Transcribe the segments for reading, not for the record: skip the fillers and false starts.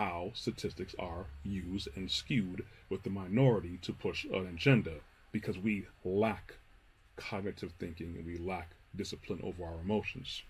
how statistics are used and skewed with the minority to push an agenda, because we lack cognitive thinking and we lack discipline over our emotions.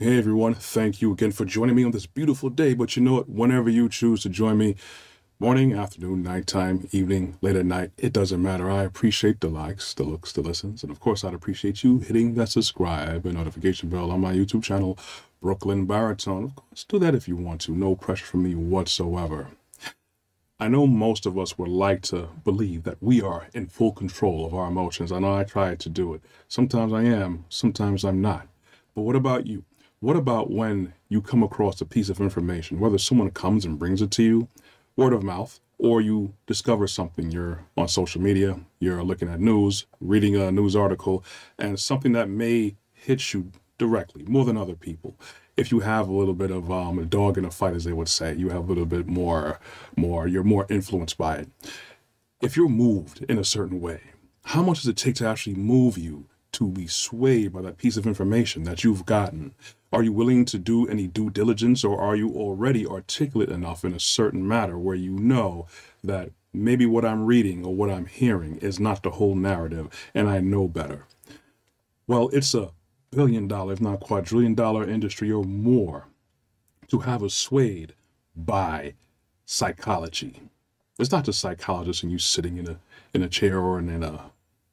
Hey everyone, thank you again for joining me on this beautiful day. But you know what, whenever you choose to join me, morning, afternoon, nighttime, evening, late at night, it doesn't matter. I appreciate the likes, the looks, the listens, and of course I'd appreciate you hitting that subscribe and notification bell on my YouTube channel, Brooklyn Baritone. Of course, do that if you want to, no pressure from me whatsoever. I know most of us would like to believe that we are in full control of our emotions. I know I try to do it. Sometimes I am, sometimes I'm not. But what about you? What about when you come across a piece of information, whether someone comes and brings it to you, word of mouth, or you discover something, you're on social media, you're looking at news, reading a news article, and something that may hit you directly, more than other people. If you have a little bit of a dog in a fight, as they would say, you have a little bit more, you're more influenced by it. If you're moved in a certain way, how much does it take to actually move you to be swayed by that piece of information that you've gotten? Are you willing to do any due diligence, or are you already articulate enough in a certain matter where you know that maybe what I'm reading or what I'm hearing is not the whole narrative and I know better? Well, it's a billion-dollar, if not quadrillion-dollar industry or more to have us swayed by psychology. It's not the psychologist and you sitting in a chair or in a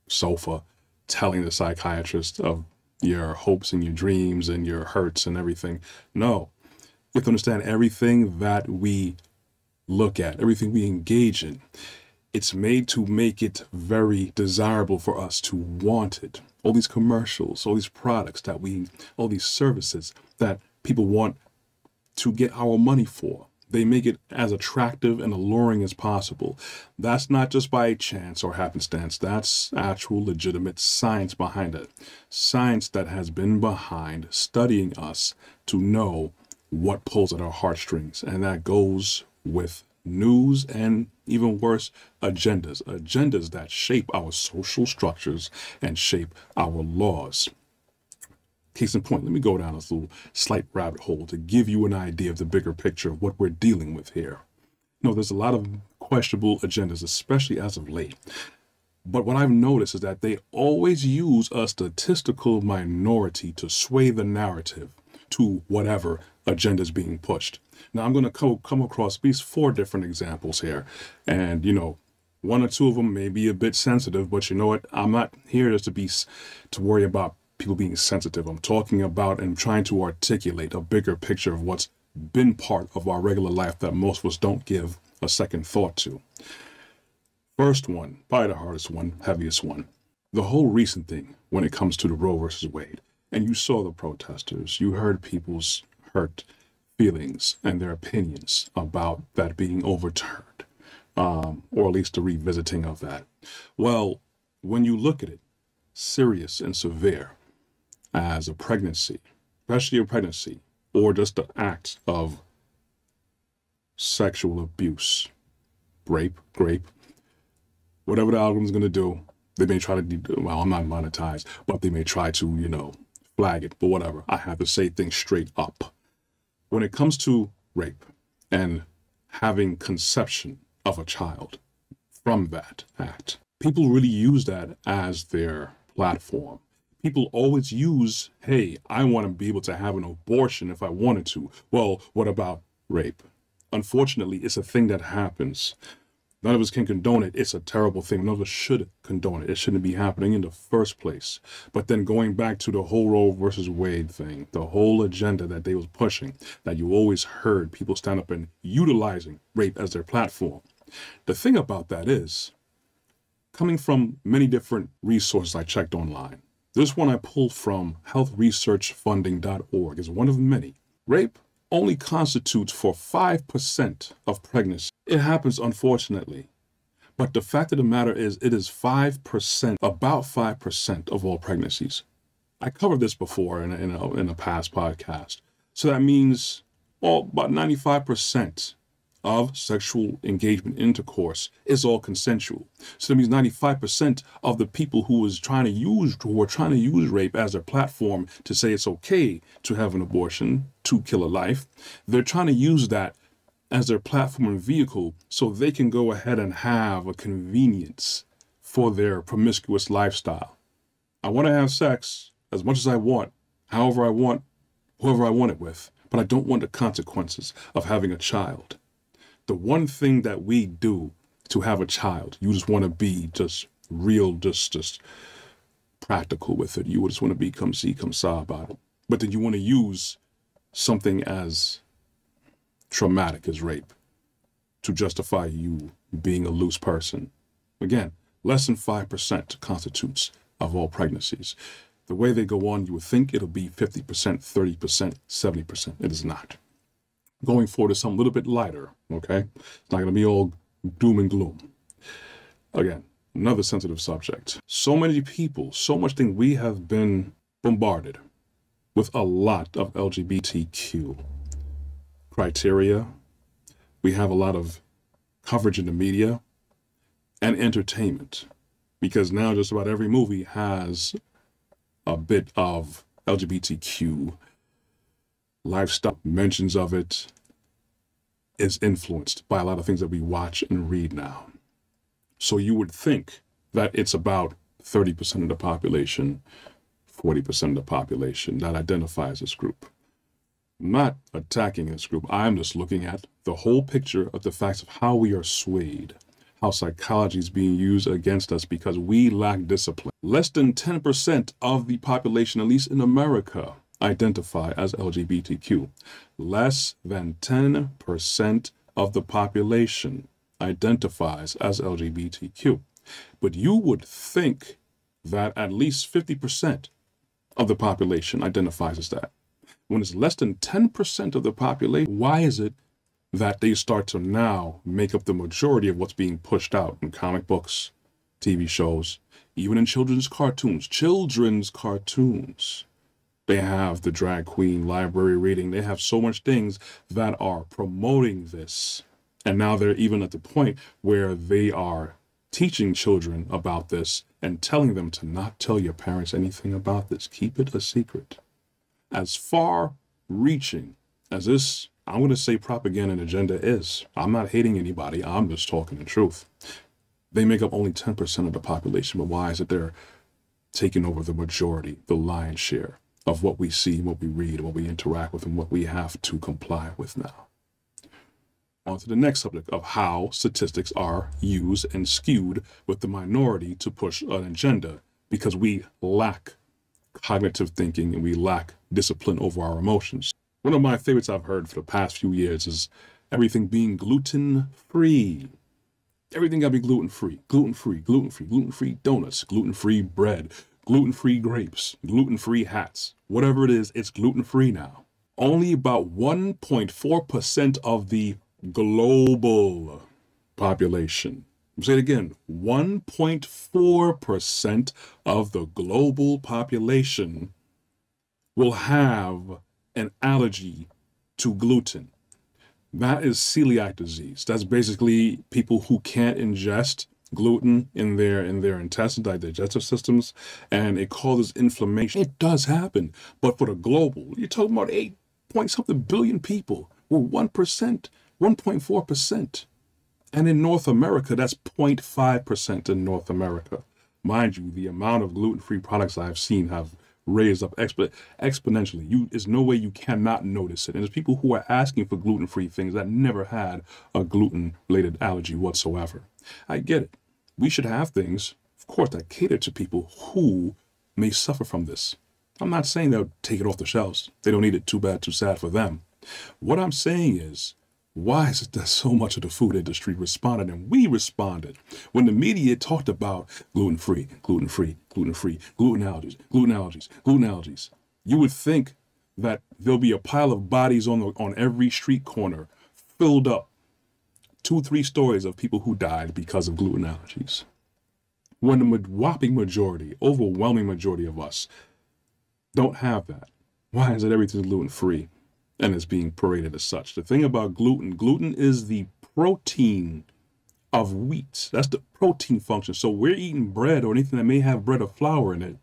sofa telling the psychiatrist of your hopes and your dreams and your hurts and everything. No, you have to understand everything that we look at, everything we engage in, it's made to make it very desirable for us to want it. All these commercials, all these products that we, all these services that people want to get our money for. They make it as attractive and alluring as possible. That's not just by chance or happenstance. That's actual legitimate science behind it. Science that has been behind studying us to know what pulls at our heartstrings. And that goes with news and, even worse, agendas. Agendas that shape our social structures and shape our laws. Case in point, let me go down this little slight rabbit hole to give you an idea of the bigger picture of what we're dealing with here. You know, there's a lot of questionable agendas, especially as of late. But what I've noticed is that they always use a statistical minority to sway the narrative to whatever agenda is being pushed. Now, I'm going to come across these four different examples here. And, you know, one or two of them may be a bit sensitive, but you know what? I'm not here just to worry about people being sensitive. I'm talking about and trying to articulate a bigger picture of what's been part of our regular life that most of us don't give a second thought to. First one, probably the hardest one, heaviest one, the whole recent thing when it comes to the Roe versus Wade. And you saw the protesters, you heard people's hurt feelings and their opinions about that being overturned, or at least the revisiting of that. Well, when you look at it, serious and severe, as a pregnancy, especially a pregnancy, or just the act of sexual abuse, rape, whatever the algorithm's going to do, they may try to, well, I'm not monetized, but they may try to, you know, flag it, but whatever. I have to say things straight up. When it comes to rape and having conception of a child from that act, people really use that as their platform. People always use, hey, I want to be able to have an abortion if I wanted to. Well, what about rape? Unfortunately, it's a thing that happens. None of us can condone it. It's a terrible thing. None of us should condone it. It shouldn't be happening in the first place. But then going back to the whole Roe versus Wade thing, the whole agenda that they was pushing, that you always heard people stand up and utilizing rape as their platform. The thing about that is, coming from many different resources I checked online, this one I pulled from healthresearchfunding.org is one of many. Rape only constitutes for 5% of pregnancy. It happens, unfortunately. But the fact of the matter is, it is 5%, about 5% of all pregnancies. I covered this before in a past podcast. So that means about 95% of sexual engagement intercourse is all consensual. So that means 95% of the people who were trying to use rape as a platform to say it's okay to have an abortion, to kill a life, they're trying to use that as their platform and vehicle so they can go ahead and have a convenience for their promiscuous lifestyle. I want to have sex as much as I want, however I want, whoever I want it with, but I don't want the consequences of having a child. The one thing that we do to have a child, you just want to be just real, just practical with it. You just want to be come see, come saw about it. But then you want to use something as traumatic as rape to justify you being a loose person. Again, less than 5% constitutes of all pregnancies. The way they go on, you would think it'll be 50%, 30%, 70%. It is not. Going forward is something a little bit lighter, okay? It's not going to be all doom and gloom. Again, another sensitive subject. So many people, so much thing, we have been bombarded with a lot of LGBTQ criteria. We have a lot of coverage in the media and entertainment, because now just about every movie has a bit of LGBTQ lifestyle mentions of it, is influenced by a lot of things that we watch and read now. So you would think that it's about 30% of the population, 40% of the population that identifies this group. I'm not attacking this group. I'm just looking at the whole picture of the facts of how we are swayed, how psychology is being used against us because we lack discipline. Less than 10% of the population, at least in America, identify as LGBTQ. Less than 10% of the population identifies as LGBTQ. But you would think that at least 50% of the population identifies as that. When it's less than 10% of the population, why is it that they start to now make up the majority of what's being pushed out in comic books, TV shows, even in children's cartoons? Children's cartoons. They have the drag queen library reading. They have so much things that are promoting this. And now they're even at the point where they are teaching children about this and telling them to not tell your parents anything about this. Keep it a secret. As far reaching as this, I'm going to say, propaganda and agenda is, I'm not hating anybody. I'm just talking the truth. They make up only 10% of the population, but why is it they're taking over the majority, the lion's share of what we see, what we read, what we interact with, and what we have to comply with now? On to the next subject of how statistics are used and skewed with the minority to push an agenda because we lack cognitive thinking and we lack discipline over our emotions. One of my favorites I've heard for the past few years is everything being gluten-free. Everything gotta be gluten-free, gluten-free, gluten-free, gluten-free donuts, gluten-free bread, gluten-free grapes, gluten-free hats, whatever it is, it's gluten-free now. Only about 1.4% of the global population. I'll say it again, 1.4% of the global population will have an allergy to gluten. That is celiac disease. That's basically people who can't ingest gluten in their intestines, like digestive systems, and it causes inflammation. It does happen, but for the global, you're talking about 8-point-something billion people. We're 1%, 1.4%. And in North America, that's 0.5% in North America. Mind you, the amount of gluten-free products I've seen have raised up exponentially. There's no way you cannot notice it. And there's people who are asking for gluten-free things that never had a gluten-related allergy whatsoever. I get it. We should have things, of course, that cater to people who may suffer from this. I'm not saying they'll take it off the shelves. They don't need it, too bad, too sad for them. What I'm saying is, why is it that so much of the food industry responded and we responded when the media talked about gluten-free, gluten-free, gluten-free, gluten allergies, gluten allergies, gluten allergies? You would think that there'll be a pile of bodies on every street corner filled up, 2-3 stories of people who died because of gluten allergies. When the whopping majority, overwhelming majority of us don't have that. Why is it everything's gluten-free and it's being paraded as such? The thing about gluten, gluten is the protein of wheat. That's the protein function. So we're eating bread or anything that may have bread or flour in it.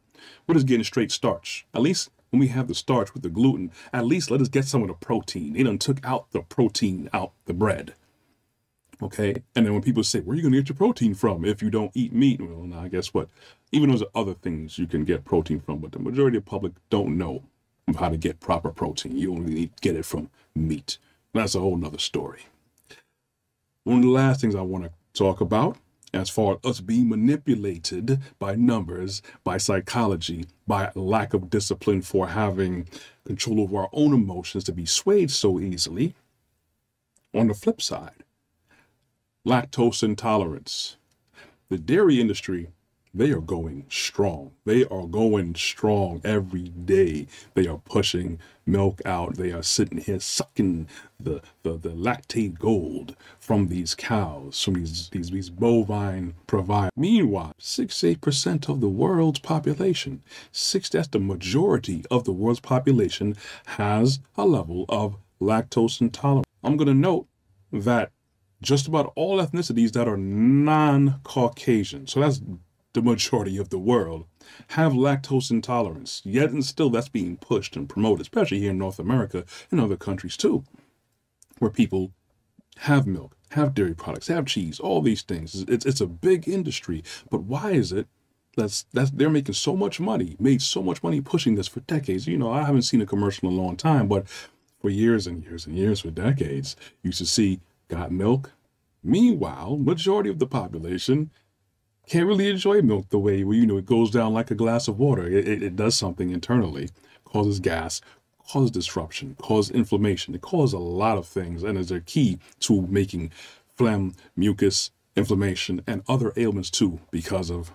We're just getting straight starch. At least when we have the starch with the gluten, at least let us get some of the protein. They done took out the protein out the bread. Okay. And then when people say, where are you going to get your protein from if you don't eat meat? Well, now guess what? Even those other things you can get protein from, but the majority of the public don't know how to get proper protein. You only need to get it from meat. That's a whole nother story. One of the last things I want to talk about as far as us being manipulated by numbers, by psychology, by lack of discipline for having control over our own emotions to be swayed so easily. On the flip side, lactose intolerance. The dairy industry, they are going strong. They are going strong every day. They are pushing milk out. They are sitting here sucking the lactate gold from these cows, from these bovine providers. Meanwhile, 68% of the world's population, that's the majority of the world's population, has a level of lactose intolerance. I'm going to note that just about all ethnicities that are non-Caucasian, so that's the majority of the world, have lactose intolerance. Yet and still, that's being pushed and promoted, especially here in North America and other countries too, where people have milk, have dairy products, have cheese, all these things. It's a big industry. But why is it that they're making so much money, made so much money pushing this for decades? You know, I haven't seen a commercial in a long time, but for years and years and years, for decades, you used to see got milk. Meanwhile, majority of the population can't really enjoy milk the way, you know, it goes down like a glass of water. It does something internally, causes gas, causes disruption, causes inflammation. It causes a lot of things and is a key to making phlegm, mucus, inflammation, and other ailments too because of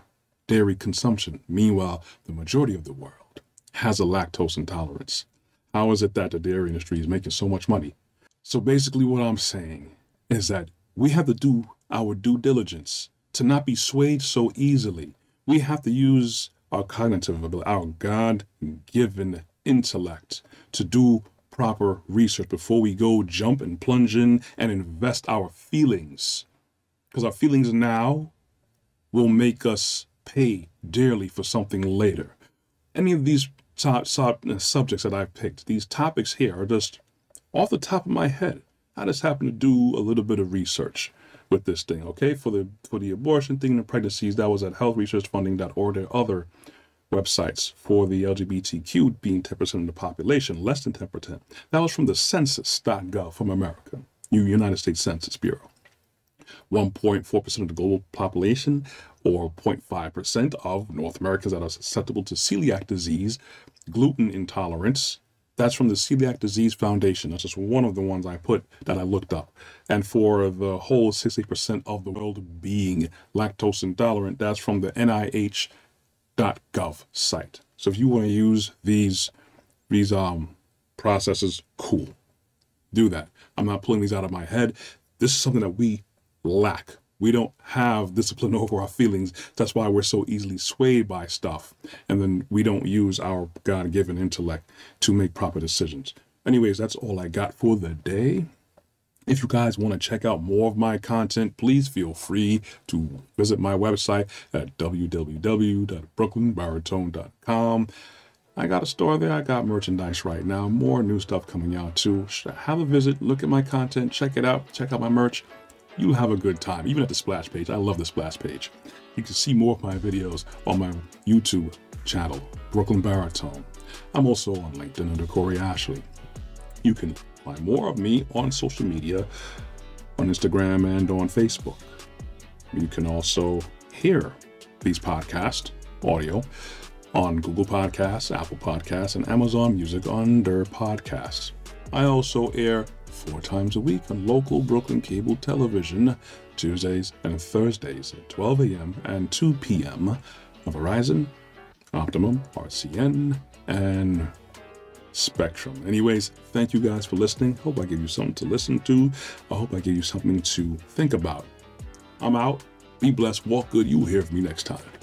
dairy consumption. Meanwhile, the majority of the world has a lactose intolerance. How is it that the dairy industry is making so much money? So basically what I'm saying is that we have to do our due diligence to not be swayed so easily. We have to use our cognitive ability, our God-given intellect, to do proper research before we go jump and plunge in and invest our feelings. Because our feelings now will make us pay dearly for something later. Any of these subjects that I've picked, these topics here are just off the top of my head. I just happen to do a little bit of research with this thing, okay? For the abortion thing and the pregnancies, that was at healthresearchfunding.org. There are other websites for the LGBTQ being 10% of the population, less than 10%. That was from the census.gov from America, United States Census Bureau. 1.4% of the global population, or 0.5% of North Americans that are susceptible to celiac disease, gluten intolerance. That's from the Celiac Disease Foundation. That's just one of the ones I put that I looked up. And for the whole 60% of the world being lactose intolerant, that's from the nih.gov site. So if you want to use these processes, cool, do that. I'm not pulling these out of my head. This is something that we lack. We don't have discipline over our feelings. That's why we're so easily swayed by stuff. And then we don't use our God-given intellect to make proper decisions. Anyways, that's all I got for the day. If you guys want to check out more of my content, please feel free to visit my website at www.brooklynbaritone.com. I got a store there. I got merchandise right now. More new stuff coming out too. Have a visit. Look at my content. Check it out. Check out my merch. You'll have a good time, even at the splash page. I love the splash page. You can see more of my videos on my YouTube channel, Brooklyn Baritone. I'm also on LinkedIn under Corey Ashley. You can find more of me on social media, on Instagram and on Facebook. You can also hear these podcasts, audio, on Google Podcasts, Apple Podcasts, and Amazon Music under Podcasts. I also air 4 times a week on local Brooklyn cable television, Tuesdays and Thursdays at 12 a.m. and 2 p.m. on Verizon, Optimum, RCN, and Spectrum. Anyways, thank you guys for listening. Hope I gave you something to listen to. I hope I gave you something to think about. I'm out. Be blessed. Walk good. You'll hear from me next time.